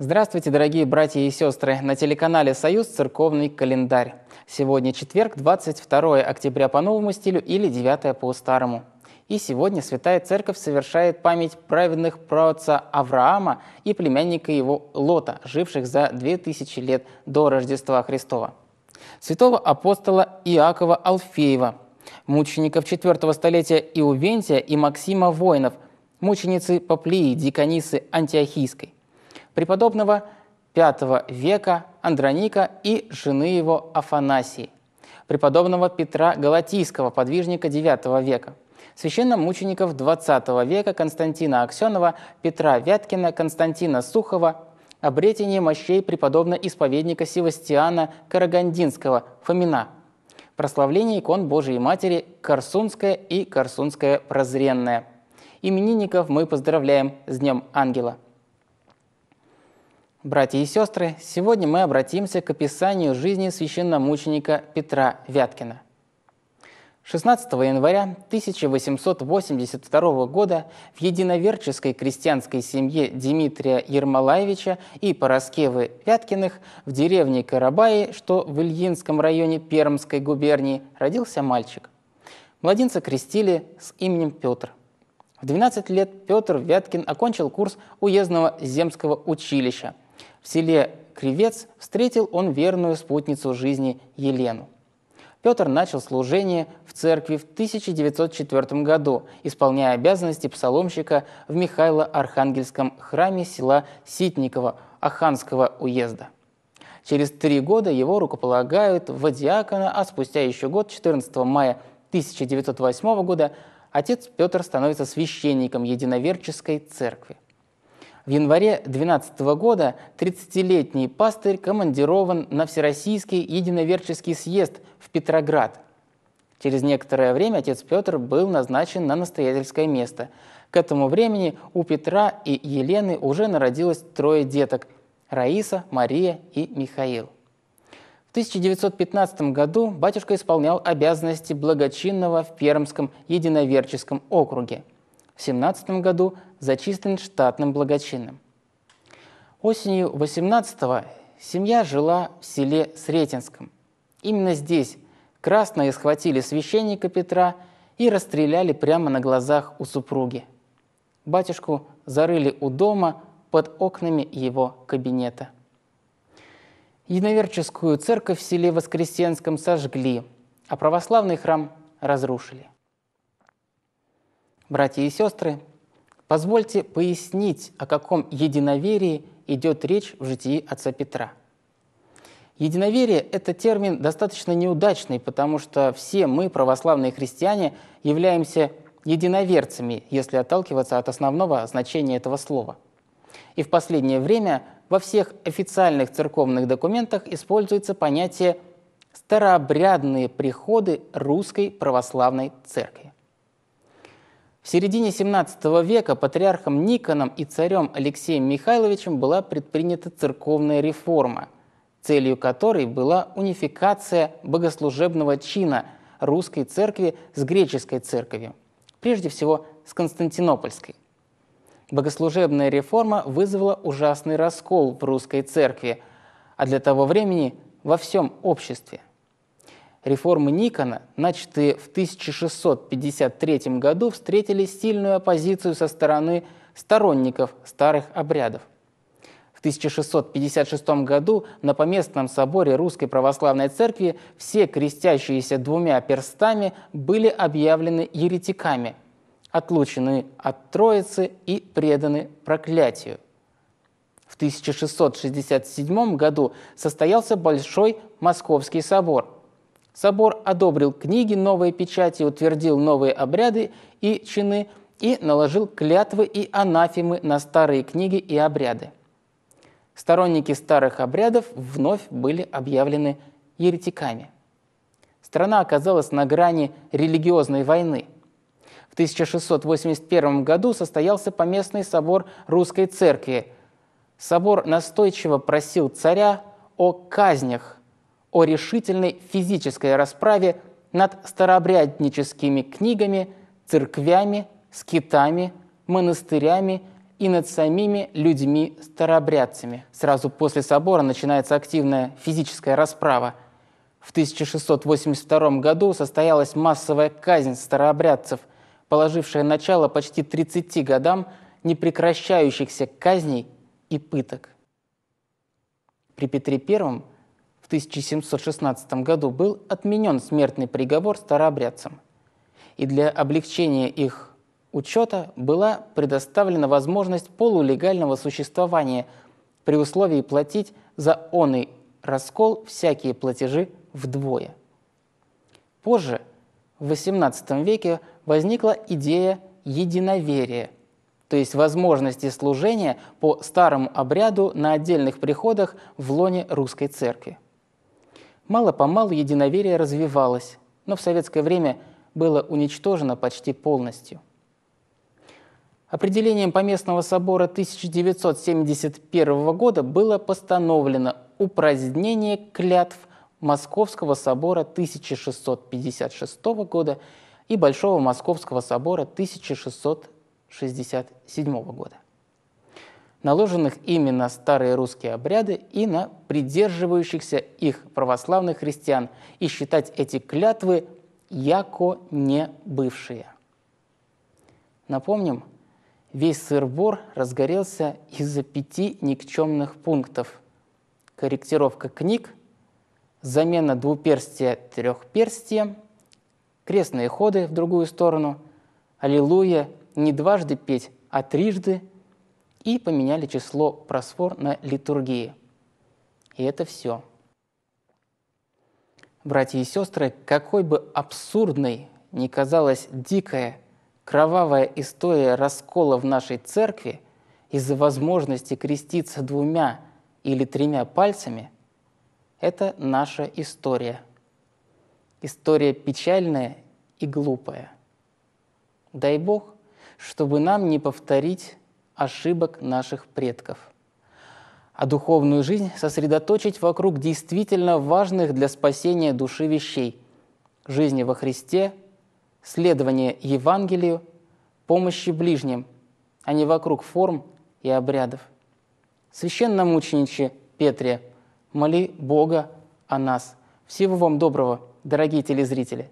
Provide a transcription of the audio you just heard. Здравствуйте, дорогие братья и сестры! На телеканале «Союз. Церковный календарь». Сегодня четверг, 22 октября по новому стилю или 9 по старому. И сегодня Святая Церковь совершает память праведных праотца Авраама и племянника его Лота, живших за 2000 лет до Рождества Христова. Святого апостола Иакова Алфеева, мучеников 4 столетия Иувентия и Максима Воинов, мученицы Поплии, диконисы Антиохийской. Преподобного V века Андроника и жены его Афанасии, преподобного Петра Галатийского, подвижника IX века, священномучеников XX века Константина Аксенова, Петра Вяткина, Константина Сухова, обретение мощей преподобного исповедника Севастиана Карагандинского, Фомина, прославление икон Божией Матери Корсунская и Корсунская Прозренная. Именинников мы поздравляем с Днем Ангела. Братья и сестры, сегодня мы обратимся к описанию жизни священномученика Петра Вяткина. 16 января 1882 года в единоверческой крестьянской семье Дмитрия Ермолаевича и Пороскевы Вяткиных в деревне Карабаи, что в Ильинском районе Пермской губернии, родился мальчик. Младенца крестили с именем Петр. В 12 лет Петр Вяткин окончил курс уездного земского училища. В селе Кривец встретил он верную спутницу жизни Елену. Петр начал служение в церкви в 1904 году, исполняя обязанности псаломщика в Михайло-Архангельском храме села Ситникова Оханского уезда. Через 3 года его рукополагают в диакона, а спустя еще год, 14 мая 1908 года, отец Петр становится священником единоверческой церкви. В январе 2012 года 30-летний пастырь командирован на Всероссийский единоверческий съезд в Петроград. Через некоторое время отец Петр был назначен на настоятельское место. К этому времени у Петра и Елены уже народилось 3 деток – Раиса, Мария и Михаил. В 1915 году батюшка исполнял обязанности благочинного в Пермском единоверческом округе. В 1917 году зачислен штатным благочинным. Осенью 18-го семья жила в селе Сретенском. Именно здесь красные схватили священника Петра и расстреляли прямо на глазах у супруги. Батюшку зарыли у дома под окнами его кабинета. Единоверческую церковь в селе Воскресенском сожгли, а православный храм разрушили. Братья и сестры, позвольте пояснить, о каком единоверии идет речь в житии отца Петра. Единоверие – это термин достаточно неудачный, потому что все мы, православные христиане, являемся единоверцами, если отталкиваться от основного значения этого слова. И в последнее время во всех официальных церковных документах используется понятие «старообрядные приходы Русской Православной Церкви». В середине 17 века патриархом Никоном и царем Алексеем Михайловичем была предпринята церковная реформа, целью которой была унификация богослужебного чина русской церкви с греческой церковью, прежде всего с константинопольской. Богослужебная реформа вызвала ужасный раскол в русской церкви, а для того времени во всем обществе. Реформы Никона, начатые в 1653 году, встретили сильную оппозицию со стороны сторонников старых обрядов. В 1656 году на Поместном соборе Русской Православной Церкви все крестящиеся 2 перстами были объявлены еретиками, отлучены от Троицы и преданы проклятию. В 1667 году состоялся Большой Московский собор. Собор одобрил книги, новые печати, утвердил новые обряды и чины и наложил клятвы и анафемы на старые книги и обряды. Сторонники старых обрядов вновь были объявлены еретиками. Страна оказалась на грани религиозной войны. В 1681 году состоялся Поместный собор Русской Церкви. Собор настойчиво просил царя о казнях, о решительной физической расправе над старообрядническими книгами, церквями, скитами, монастырями и и над самими людьми-старообрядцами. Сразу после собора начинается активная физическая расправа. В 1682 году состоялась массовая казнь старообрядцев, положившая начало почти 30 годам непрекращающихся казней и пыток. При Петре I в 1716 году был отменен смертный приговор старообрядцам, и для облегчения их учета была предоставлена возможность полулегального существования при условии платить за оный раскол всякие платежи вдвое. Позже, в XVIII веке, возникла идея единоверия, то есть возможности служения по старому обряду на отдельных приходах в лоне русской церкви. Мало-помалу единоверие развивалось, но в советское время было уничтожено почти полностью. Определением Поместного собора 1971 года было постановлено упразднение клятв Московского собора 1656 года и Большого Московского собора 1667 года, наложенных ими на старые русские обряды и на придерживающихся их православных христиан, и считать эти клятвы яко не бывшие. Напомним, весь сыр-бор разгорелся из-за 5 никчемных пунктов: корректировка книг, замена двуперстия трехперстием, крестные ходы в другую сторону, аллилуйя не дважды петь, а трижды, и поменяли число просфор на литургии. И это все. Братья и сестры, какой бы абсурдной ни казалась дикая, кровавая история раскола в нашей церкви из-за возможности креститься 2 или 3 пальцами, это наша история. История печальная и глупая. Дай Бог, чтобы нам не повторить ошибок наших предков, а духовную жизнь сосредоточить вокруг действительно важных для спасения души вещей – жизни во Христе, следование Евангелию, помощи ближним, а не вокруг форм и обрядов. Священномучениче Петре, моли Бога о нас. Всего вам доброго, дорогие телезрители!